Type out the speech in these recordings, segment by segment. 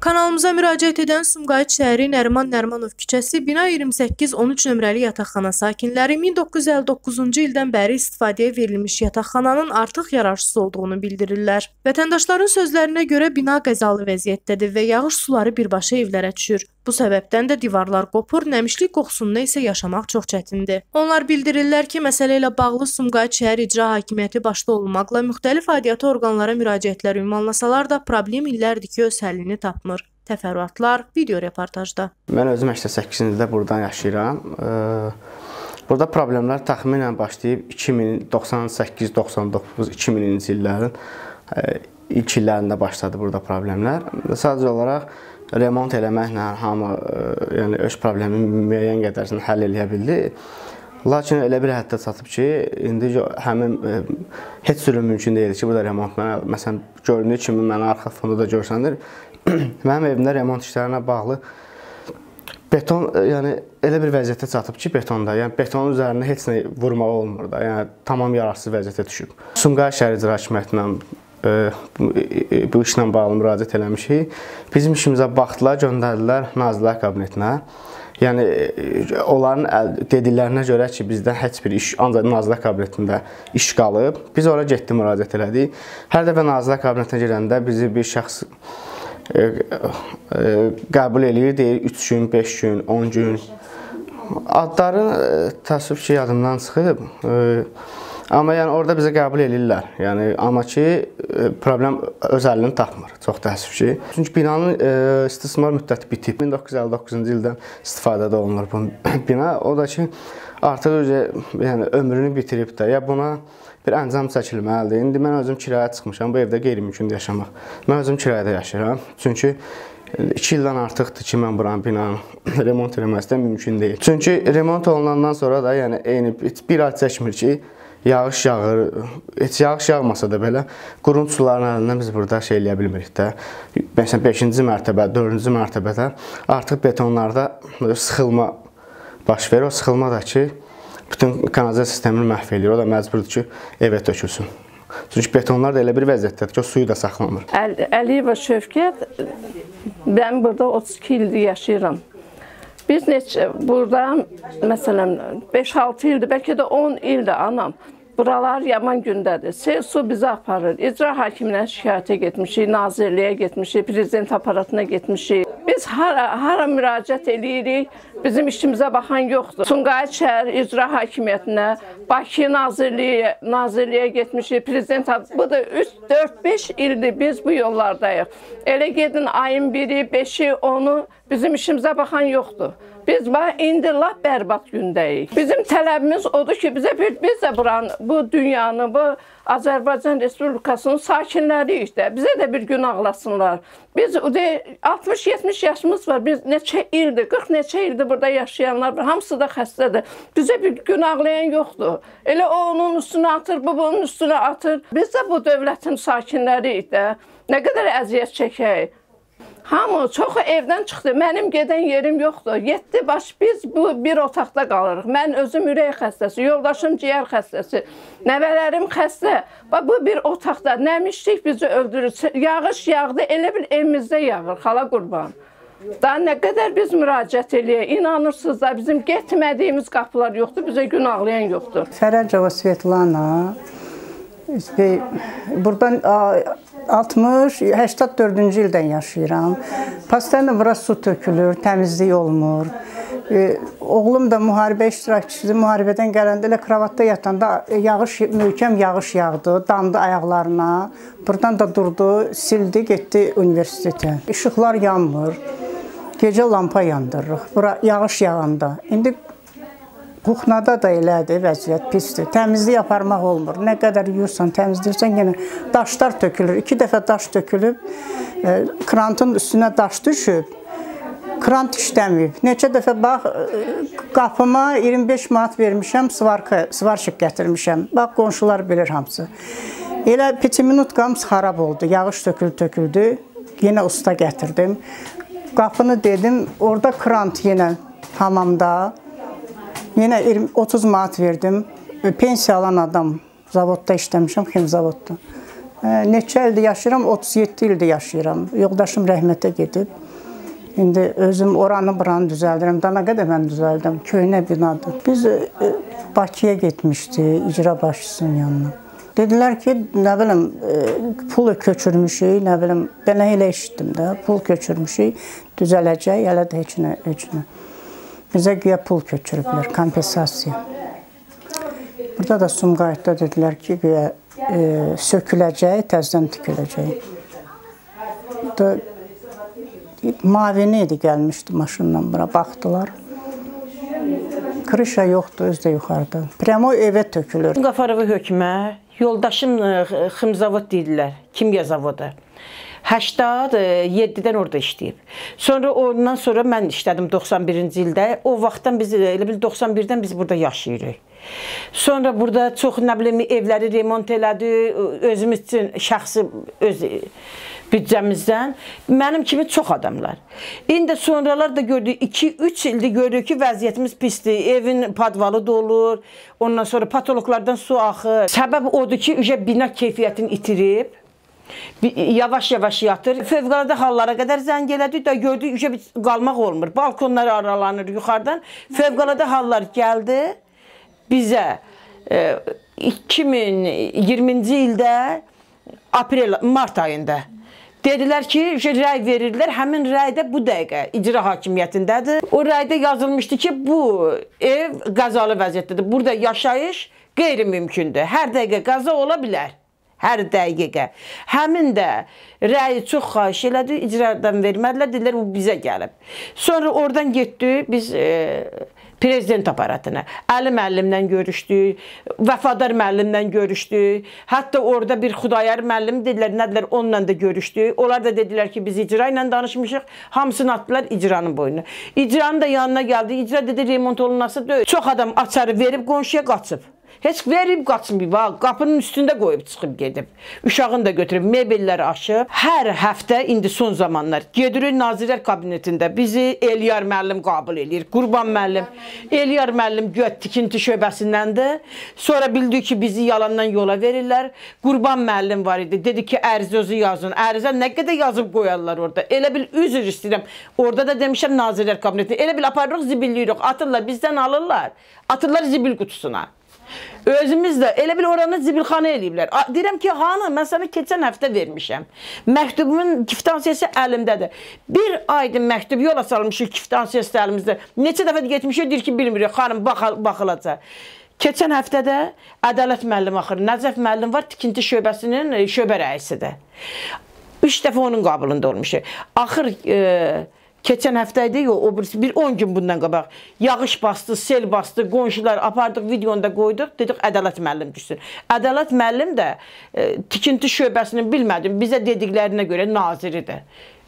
Kanalımıza müraciət edən Sumqayt şəhəri Nerman Nermanov küçəsi bina 28-13 nömrəli yataqxana sakinləri 1959-cu ildən bəri istifadəyə verilmiş yataqxananın artıq yararsız olduğunu bildirirlər. Vətəndaşların sözlərinə görə bina qəzalı vəziyyətdədir və yağış suları birbaşa evlərə düşür. Bu səbəbdən də divarlar qopur, nəmişlik qoxusunda isə yaşamaq çox çətindir. Onlar bildirirlər ki, məsələ ilə bağlı Sumqayt şəhər icra hakimiyyəti başda olmaqla müxtəlif aidiyyatı orqanlara müraciətlər ünvanlasalar da problem illərdir ki, öz həllini tapmır. Təfərrüatlar video reportajda. Mən özüm 88-ci ildə burada yaşayıram. Burada problemlər təxminən başlayıb 98-99-2000-ci illərin ilk illərində başladı burada problemlər. Sadəcə olaraq remont eləməklə hamı yəni öz problemi müəyyən qədərini həll eləyə bildi. Lakin elə bir həddə çatıb ki, indi həmin heç sürü mümkün deyil ki, burada remont mənə, məsələn, göründüyü kimi mənə arxa fonda da görsənir. Mənim evimdə remont işlərinə bağlı beton, yəni elə bir vəziyyətə çatıb ki, betonda, yəni betonun üzərinə heç nə vurmağa olmur da, yəni tamam yararsız vəziyyətə düşüb. Sumqayıt şəhər icra hakimiyyətinə bu işlə bağlı müraciət eləmişik. Bizim işimizə baxdılar, göndərdilər Nazirlər Kabinetinə. Yəni onların dediklərinə görə ki, bizdən heç bir iş ancaq Nazirlər Kabinetində iş qalıb. Biz ora getdik, müraciət elədik. Hər dəfə Nazirlər Kabinetinə girəndə bizi bir şəxs qəbul eləyir, deyir 3 gün, 5 gün, 10 gün. Adları təəssüf ki, yadımdan çıxıb. Amma yəni orada bizə qəbul eləyirlər. Yəni amma ki problem öz həllini tapmır. Çox təəssüf ki. Çünki binanın istismar müddəti bitib. 1959-cu ildən istifadədə olunur bu bina. O da ki artıq yəni ömrünü bitirib də. Ya buna bir əncam çəkilməlidir. İndi mən özüm kirayə çıxmışam. Bu evdə qeyri-mümkündür yaşamaq. Mən özüm kirayədə yaşayıram. Çünki 2 ildən artıqdır ki, mən buranın binanı remont eləməsi də mümkün deyil. Çünki remont olunandan sonra da yəni eyni bir ay çəkmir ki, yağış yağır, heç yağış yağmasa da belə quruntu suların əlindən biz burada şey eləyə bilmirik də. Məsələn, 5-ci mərtəbə, 4-cü mərtəbədə artıq betonlarda sıxılma baş verir. O sıxılma da ki, bütün kanalizasiya sistemini məhv eləyir. O da məcburdur ki, evə tökülsün. Çünki betonlar da elə bir vəziyyətdədir ki, o suyu da saxlamır. Əliyeva Şövkət, mən burada 32 ildir yaşayıram. Biz buradan, məsələn, 5-6 ildir, bəlkə də 10 ildir anam, buralar yaman gündədir. Sel su bizi aparır, icra hakimindən şikayətə getmişik, nazirliyə getmişik, prezident aparatına getmişik. Biz hara müraciət edirik, bizim işimizə baxan yoxdur. Sumqayıt şəhər icra hakimiyyətinə, Bakı nazirliyə getmişik, prezident aparatına. Bu da 3-4-5 ildir biz bu yollardayıq. Elə gedin ayın 1-i, 5-i, 10-u. Bizim işimizə baxan yoxdur. Biz indi lap bərbad gündəyik. Bizim tələbimiz odur ki, biz də buranın, bu dünyanın, bu Azərbaycan Respublikasının sakinləriyik də. Bizə də bir gün ağlasınlar. Biz 60-70 yaşımız var. Biz neçə ildir, 40 neçə ildir burada yaşayanlar var. Hamısı da xəstədir. Bizə bir gün ağlayan yoxdur. Elə o onun üstünə atır, bu onun üstünə atır. Biz də bu dövlətin sakinləriyik də. Nə qədər əziyyət çəkəyik. Hamı, çoxu evdən çıxdı. Mənim gedən yerim yoxdur. 7 baş biz bu bir otaqda qalırıq. Mən özüm ürək xəstəsi, yoldaşım ciyər xəstəsi, nəvələrim xəstə. Bu bir otaqda nəmişlik bizi öldürür. Yağış yağdı, elə bil evimizdə yağır, xala qurban. Daha nə qədər biz müraciət eləyək, inanırsınız da bizim getmədiyimiz qapılar yoxdur, bizə gün ağlayan yoxdur. Fərəcova Svetlana, buradan 80-84-cü ildən yaşayıram. Pastanı bura su tökülür, təmizlik olmur. Oğlum da müharibə iştirakçısı, müharibədən gələndə elə kravatda yatanda yağış, möhkəm yağış yağdı, damdı ayaqlarına. Buradan da durdu, sildi, getdi universitetə. İşıqlar yanmır, gecə lampa yandırırıq, bura yağış yağanda. İndi Kuxnada da elədir, vəziyyət pisdir. Təmizlik aparmaq olmur. Nə qədər yuyursan, təmizləyirsən, yenə daşlar tökülür. 2 dəfə daş tökülüb, krantın üstünə daş düşüb, krant işləməyib. Neçə dəfə bax, qapıma 25 manat vermişəm, svarşıq gətirmişəm. Bax, qonşular bilir hamısı. Elə pitiminutkamız xarab oldu, yağış töküldü, yenə usta gətirdim. Qapını dedim, orada krant yenə hamamda. Yenə 30 manat verdim. Pensiya alan adam, zavodda işləmişəm, Ximzavodda. Neçə ildir yaşayıram? 37 ildir yaşayıram. Yoldaşım rəhmətə gedib. İndi özüm oranı buranı düzəldirəm. Danaqədə mən düzəldim. Köhnə binadır. Biz Bakıya getmişdik icra başçısının yanına. Dedilər ki, nə bilim, pulu köçürmüşük, nə bilim, ben elə eşitdim də, pul köçürmüşük, düzələcək, elə də heç nə. Bizə güya pul köçürüblər, kompensasiya. Burada da Sumqayıtda dedilər ki, güya söküləcək, təzdən tüküləcək. Mavini idi, gəlmişdi maşından bura, baxdılar. Krişa yoxdur, öz də yuxarıda. Premo evə tökülür. Qafarova hökmə, yoldaşım Ximzavod deyirlər, kimya zavodu. 87-dən orada işləyib. Sonra ondan sonra mən işlədim 91-ci ildə. O vaxtdan biz, elə bil 91-dən biz burada yaşayırıq. Sonra burada çox, nə bilim, evləri remont elədi, özümüz üçün, şəxsi öz büdcəmizdən. Mənim kimi çox adamlar. İndi sonralar da gördük, 2-3 ildir görürük ki, vəziyyətimiz pisdir. Evin padvalı dolur, ondan sonra patologlardan su axır. Səbəb odur ki, ücə bina keyfiyyətini itirib. Yavaş-yavaş yatır. Fövqəladə hallara qədər zəng elədik də gördük, ücə qalmaq olmur. Balkonlar aralanır yuxarıdan. Fövqəladə hallar gəldi bizə 2020-ci ildə aprel-mart ayında. Dedilər ki, rəy verirlər, həmin rəydə bu dəqiqə icra hakimiyyətindədir. O rəydə yazılmışdı ki, bu ev qəzalı vəziyyətdədir. Burada yaşayış qeyri-mümkündür. Hər dəqiqə qəza ola bilər. Hər dəqiqə. Həmin də rəyi çox xahiş elədi, icradan vermədilər, dedilər, bu bizə gəlib. Sonra oradan getdi, biz Prezident aparatına. Əli müəllimlə görüşdük, Vəfadar müəllimlə görüşdük. Hətta orada bir Xudayar müəllim dedilər, nədilər, onunla da görüşdük. Onlar da dedilər ki, biz icra ilə danışmışıq. Hamısını atdılar icranın boyuna. İcranın da yanına gəldi. İcra dedi, remont olunması deyil. Çox adam açarı verib, qonşuya qaçıb. Heç verib qaçmıyor, qapının üstündə qoyub çıxıb gedib. Uşağını da götürüb, mebelləri aşıb. Hər həftə indi son zamanlar gedirik Nazirlər Kabinetində. Bizi Elyar müəllim qəbul eləyir, Qurban müəllim. Elyar müəllim göt tikinti şöbəsindəndir. Sonra bildik ki, bizi yalandan yola verirlər. Qurban müəllim var idi, dedi ki, ərizənizi yazın. Ərizə nə qədər yazıb qoyarlar orada. Elə bil üzr istəyirəm. Orada da demişəm Nazirlər Kabinetində. Elə bil aparırıq, zibilliyirik, atırlar, bizdən alırlar. Atırlar zibil qutusuna. Özümüz də elə bil oranı zibilxana eləyiblər. Deyirəm ki, hanı, mən sənə keçən həftə vermişəm. Məktubumun kiftansiyası əlimdədir. Bir aydır məktub yola salmışıq, kiftansiyası da əlimizdə. Neçə dəfə getmişik, deyir ki, bilmirik, xanım, baxılacaq. Keçən həftədə Ədalət müəllim axır, Nəzəf müəllim var, tikinti şöbəsinin şöbə rəisidir. 3 dəfə onun qabılında olmuşuq. Axır keçən həftə idi, bir 10 gün bundan qabaq yağış bastı, sel bastı, qonşular apardıq, videonu da qoyduq, dedik Ədalət müəllim düşsün. Ədalət müəllim də tikinti şöbəsini bilmədim, bizə dediklərinə görə naziridir.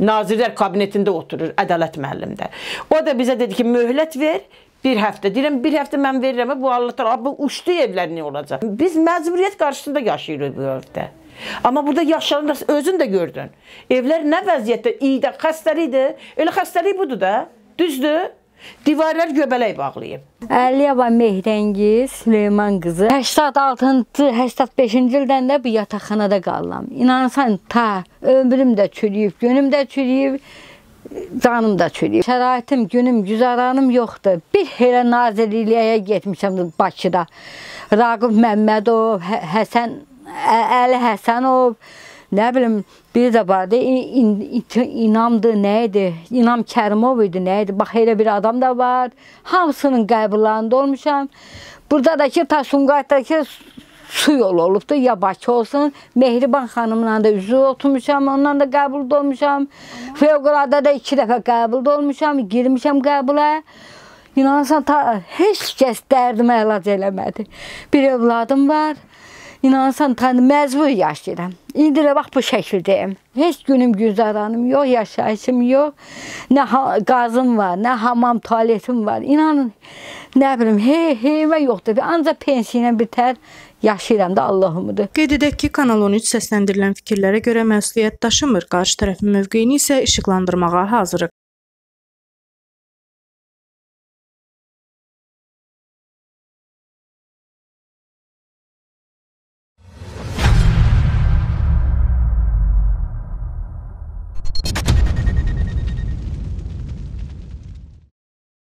Nazirlər kabinetində oturur Ədalət müəllim də. O da bizə dedi ki, möhlət ver, bir həftə. Deyirəm, bir həftə mən verirəm, bu Allah, bu uçdu evlər nə olacaq? Biz məcburiyyət qarşısında yaşayırıq bu evdə. Amma burada yaşlanırsa özün də gördün. Evlər nə vəziyyətdə? İyidə, xəstəlikdir. Elə xəstəlik budur da. Düzdür. Divarlar göbələk bağlayıb. Əliyeva Mehrengiz Süleyman qızı. 86-85-ci ildən də bu yataqxanada qalıram. İnanırsan, ta ömrüm də çürüyüb, günüm də çürüyüb, canım da çürüyüb. Şəraitim, günüm, güzaranım yoxdur. Bir elə nazirliyə getmişəm Bakıda. Rağıb Məmmədov, Əli Həsənov, nə bilim, biri də vardı, İnamdı, nə idi, İnam Kərimov idi, nə idi, bax, elə bir adam da var, hamısının qəbirlərində olmuşam. Burada da ki, ta Sumqayıtdakı su yolu olubdur, ya Bakı olsun, Mehriban xanımla da üzrə oturmuşam, ondan da qəbirdə olmuşam, Fevqəladə da 2 dəfə qəbirdə olmuşam, girmişəm qəbirə. İnanırsan, heç kəs dərdimə əlac eləmədi. Bir evladım var. İnanırsan, məcbur yaşayıram. İndi də bax bu şəkildəyim. Heç günüm, güzaranım yox, yaşayışım yox. Nə qazım var, nə hamam, taletim var. İnanın, nə bilim, heyvə yoxdur. Ancaq pensiyayla bitər. Yaşayıram da Allah umudur. Qeyd edək ki, Kanal 13 səsləndirilən fikirlərə görə məsuliyyət daşımır. Qarşı tərəfin mövqeyini isə işıqlandırmağa hazırıq.